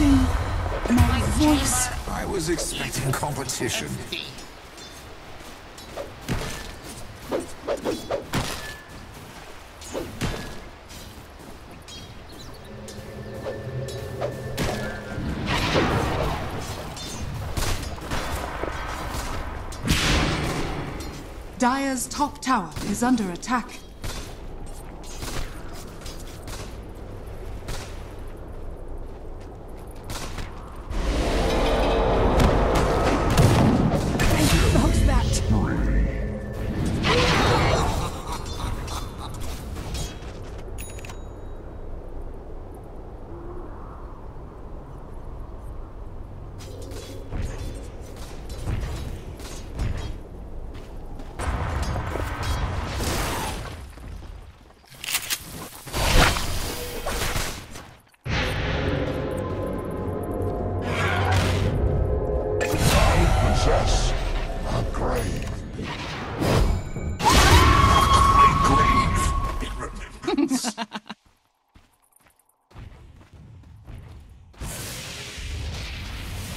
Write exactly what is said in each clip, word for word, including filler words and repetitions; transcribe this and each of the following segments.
losing my voice. I was expecting competition. Dire's top tower is under attack.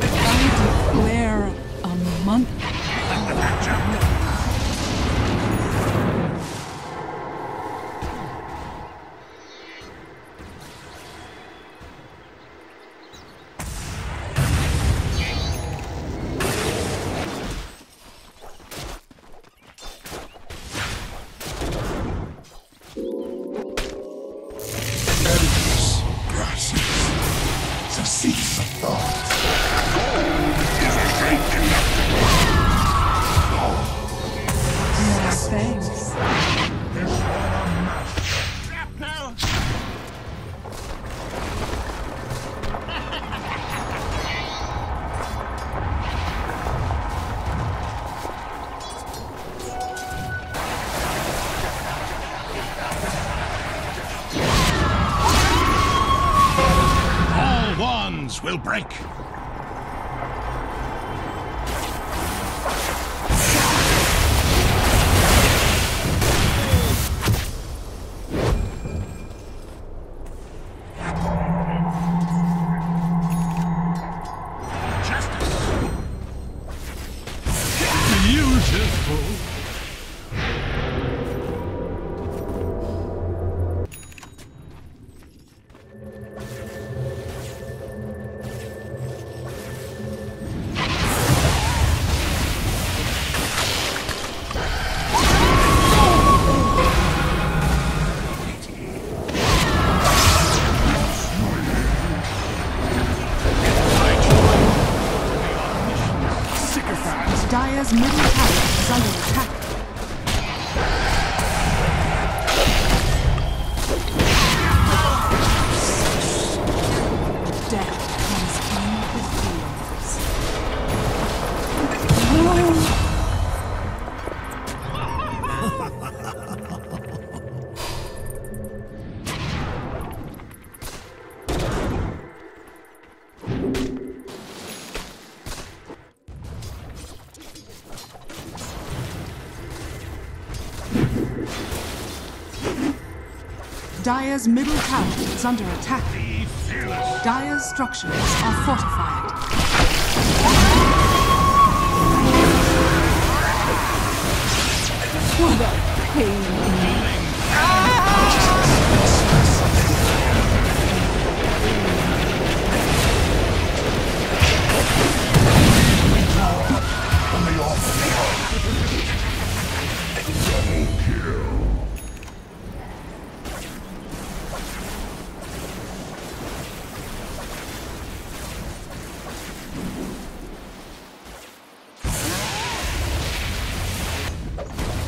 I declare a month. Will break. Dire's middle tower is under attack. Death comes in the fields. No. Dire's middle tower is under attack. Dire's structures are fortified. What a pain.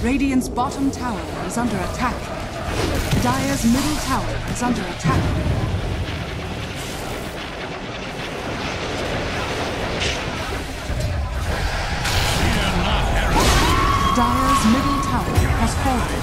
Radiant's bottom tower is under attack. Dire's middle tower is under attack. Fear not, Herald. middle tower has fallen.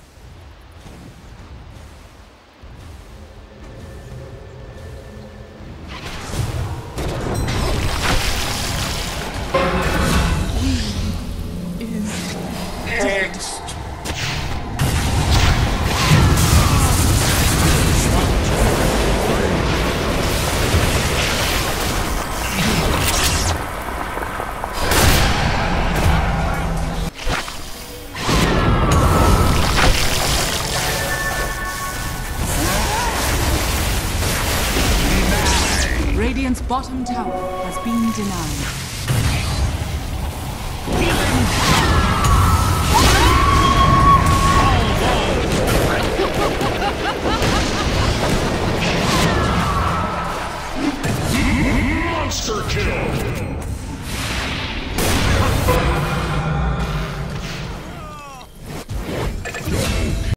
Radiant's bottom tower has been denied.